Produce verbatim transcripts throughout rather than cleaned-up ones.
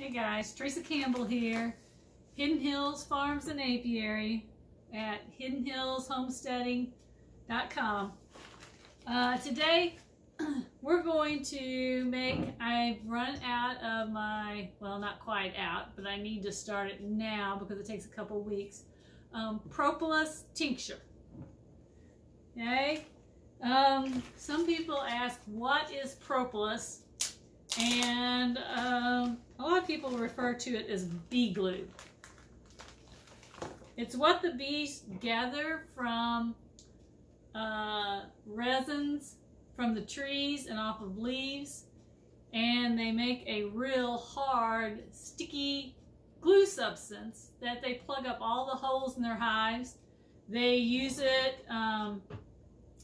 Hey guys, Tracy Campbell here, Hidden Hills Farms and Apiary at Hidden Hills Homesteading dot com. Uh, today we're going to make, I've run out of my, well not quite out, but I need to start it now because it takes a couple weeks, um, propolis tincture. Okay, um, some people ask what is propolis, and um, a lot of people refer to it as bee glue. It's what the bees gather from uh, resins from the trees and off of leaves, and they make a real hard, sticky glue substance that they plug up all the holes in their hives. They use it, um,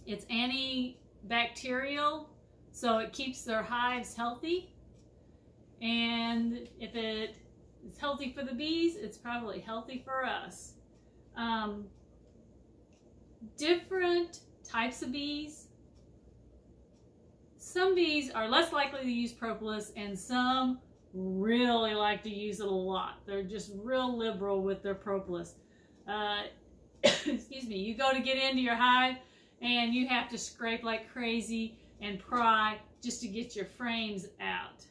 it's antibacterial, so it keeps their hives healthy, and if it is healthy for the bees, it's probably healthy for us. Um, different types of bees. Some bees are less likely to use propolis, and some really like to use it a lot. They're just real liberal with their propolis. Uh, excuse me, you go to get into your hive, and you have to scrape like crazy and pry just to get your frames out.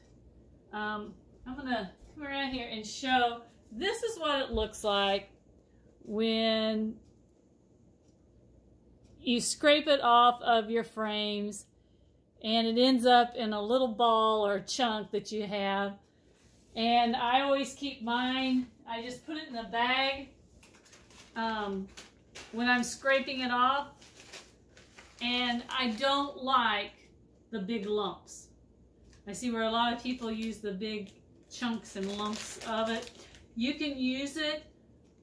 Um, I'm gonna come around here and show, this is what it looks like when you scrape it off of your frames and it ends up in a little ball or chunk that you have. And I always keep mine, I just put it in a bag um, when I'm scraping it off. And I don't like the big lumps. I see where a lot of people use the big chunks and lumps of it. You can use it,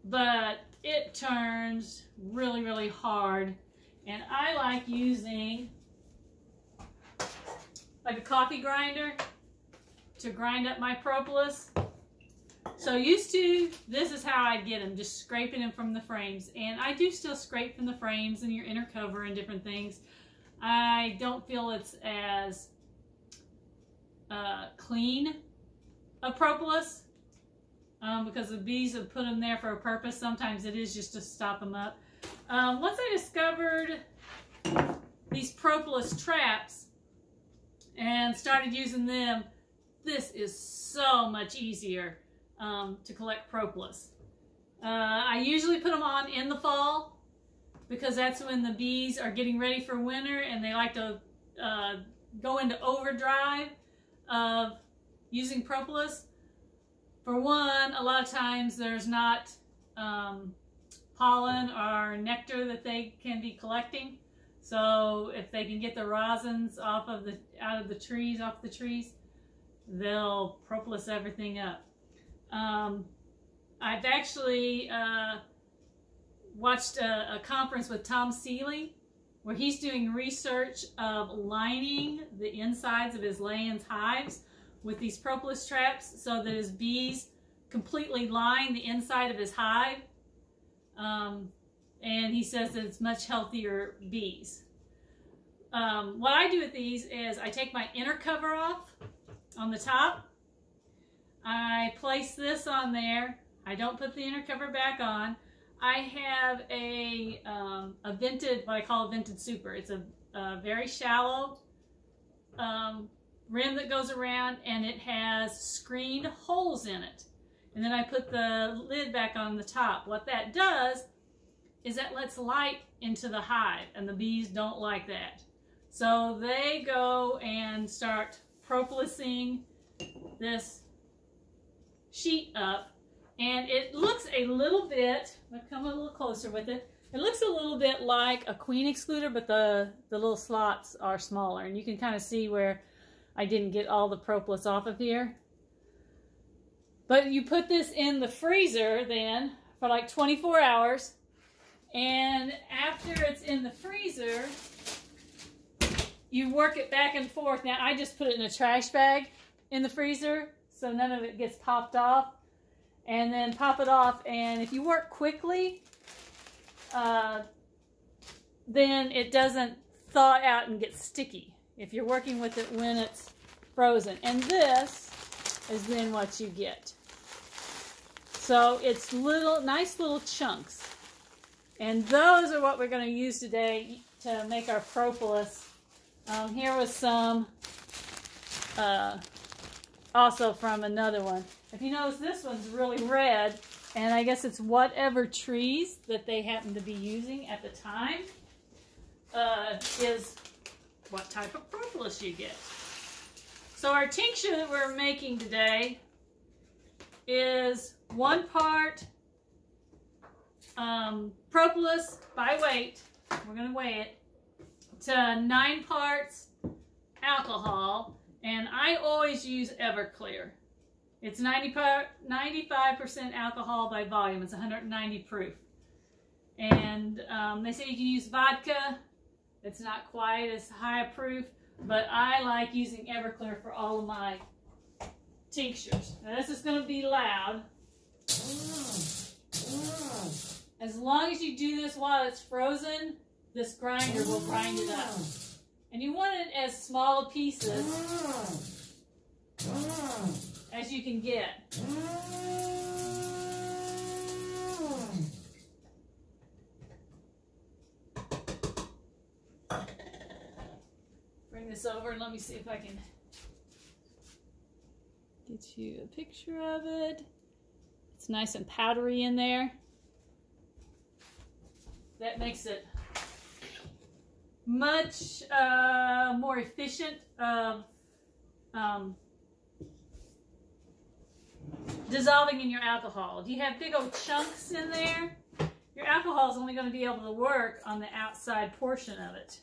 but it turns really, really hard. And I like using like a coffee grinder to grind up my propolis. So used to, this is how I'd get them, just scraping them from the frames. And I do still scrape from the frames and your inner cover and different things. I don't feel it's as uh, clean a propolis um, because the bees have put them there for a purpose. Sometimes it is just to stop them up. Um, once I discovered these propolis traps and started using them, this is so much easier. Um, to collect propolis. Uh, I usually put them on in the fall because that's when the bees are getting ready for winter and they like to uh, go into overdrive of using propolis. For one, a lot of times there's not um, pollen or nectar that they can be collecting. So if they can get the rosins off of the, out of the trees, off the trees, they'll propolis everything up. Um, I've actually uh, watched a, a conference with Tom Seeley where he's doing research of lining the insides of his lay-in's hives with these propolis traps so that his bees completely line the inside of his hive. Um, and he says that it's much healthier bees. Um, what I do with these is I take my inner cover off on the top. I place this on there. I don't put the inner cover back on. I have a, um, a vented, what I call a vented super. It's a, a very shallow um, rim that goes around, and it has screened holes in it. And then I put the lid back on the top. What that does is that lets light into the hive, and the bees don't like that. So they go and start propolising this sheet up, and it looks a little bit, I'm gonna come a little closer with it, it looks a little bit like a queen excluder, but the, the little slots are smaller, and you can kind of see where I didn't get all the propolis off of here. But you put this in the freezer then for like twenty-four hours, and after it's in the freezer, you work it back and forth. Now I just put it in a trash bag in the freezer, so none of it gets popped off, and then pop it off. And if you work quickly, uh, then it doesn't thaw out and get sticky if you're working with it when it's frozen. And this is then what you get. So it's little, nice little chunks. And those are what we're going to use today to make our propolis. Um, here was some uh, also from another one. If you notice, this one's really red, and I guess it's whatever trees that they happen to be using at the time uh, is what type of propolis you get. So our tincture that we're making today is one part um, propolis by weight. We're going to weigh it to nine parts alcohol, and I always use Everclear. It's ninety-five percent alcohol by volume. It's one hundred ninety proof. And um, they say you can use vodka. It's not quite as high proof, but I like using Everclear for all of my tinctures. Now this is going to be loud. As long as you do this while it's frozen, this grinder will grind it up. And you want it as small pieces as you can get. Bring this over and let me see if I can get you a picture of it. It's nice and powdery in there. That makes it much uh, more efficient of um, dissolving in your alcohol. If you have big old chunks in there, your alcohol is only going to be able to work on the outside portion of it.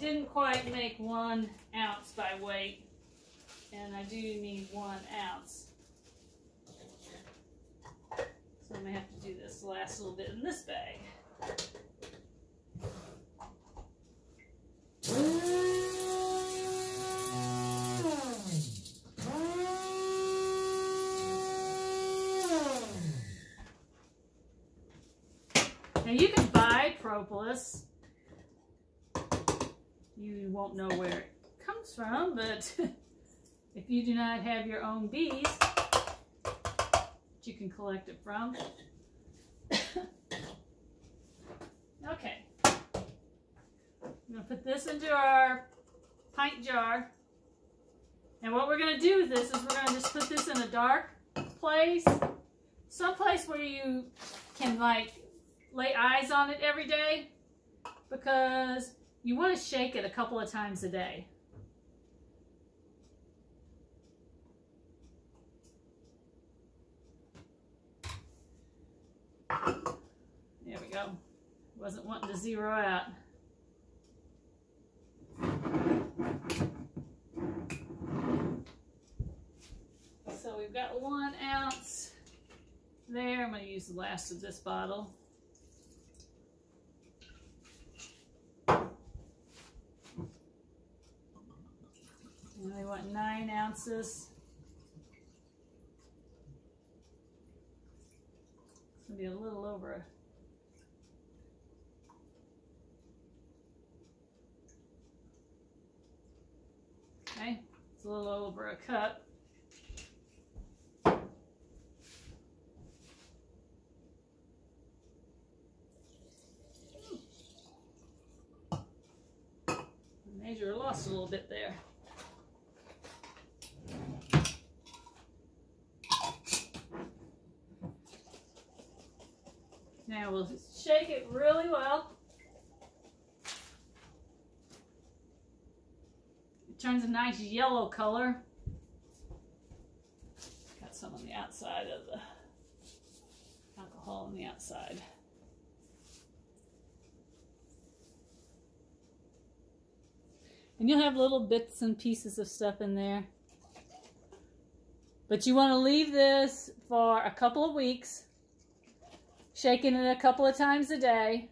Didn't quite make one ounce by weight, and I do need one ounce. So I'm gonna have to do this last little bit in this bag. Now you can buy propolis. You won't know where it comes from, but if you do not have your own bees that you can collect it from. Okay. I'm going to put this into our pint jar. And what we're going to do with this is we're going to just put this in a dark place, someplace where you can like lay eyes on it every day, because you want to shake it a couple of times a day. There we go. Wasn't wanting to zero out. So we've got one ounce there. I'm going to use the last of this bottle. And we want nine ounces. It's going to be a little over. Okay, it's a little over a cup. I measure lost a little bit there. Now we'll just shake it really well. It turns a nice yellow color. Got some on the outside of the alcohol on the outside. And you'll have little bits and pieces of stuff in there. But you want to leave this for a couple of weeks. Shaking it a couple of times a day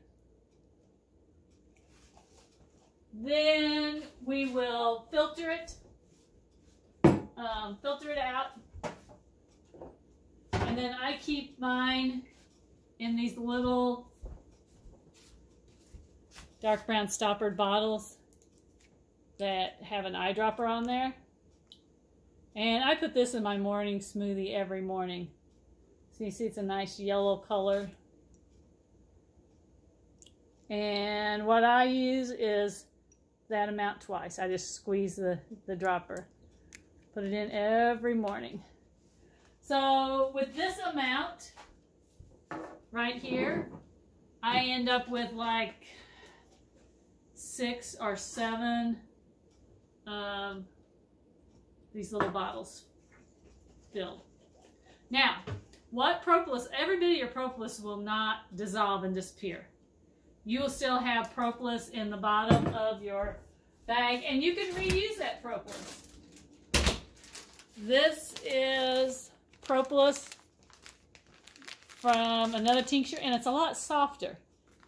Then we will filter it, um, filter it out. And then I keep mine in these little dark brown stoppered bottles that have an eyedropper on there. And I put this in my morning smoothie every morning. So you see it's a nice yellow color. And what I use is that amount twice. I just squeeze the, the dropper. Put it in every morning. So with this amount right here, I end up with like six or seven um, these little bottles filled. Now, what propolis, every bit of your propolis will not dissolve and disappear. You will still have propolis in the bottom of your bag, and you can reuse that propolis. This is propolis from another tincture, and it's a lot softer.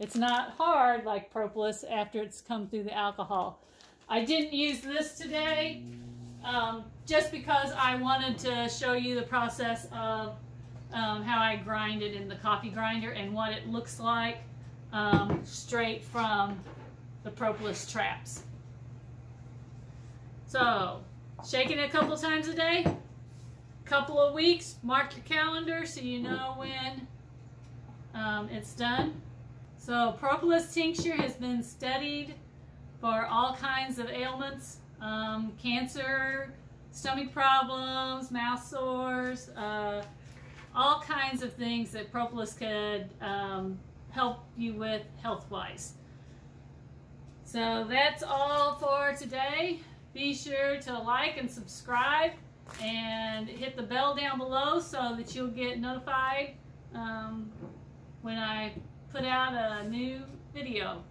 It's not hard like propolis after it's come through the alcohol. I didn't use this today um, just because I wanted to show you the process of um, how I grind it in the coffee grinder and what it looks like um, straight from the propolis traps. So, shaking it a couple times a day, couple of weeks, mark your calendar so you know when um, it's done. So propolis tincture has been studied for all kinds of ailments, um, cancer, stomach problems, mouth sores, uh, all kinds of things that propolis could um, help you with health-wise. So that's all for today. Be sure to like and subscribe and hit the bell down below so that you'll get notified um, when I put out a new video.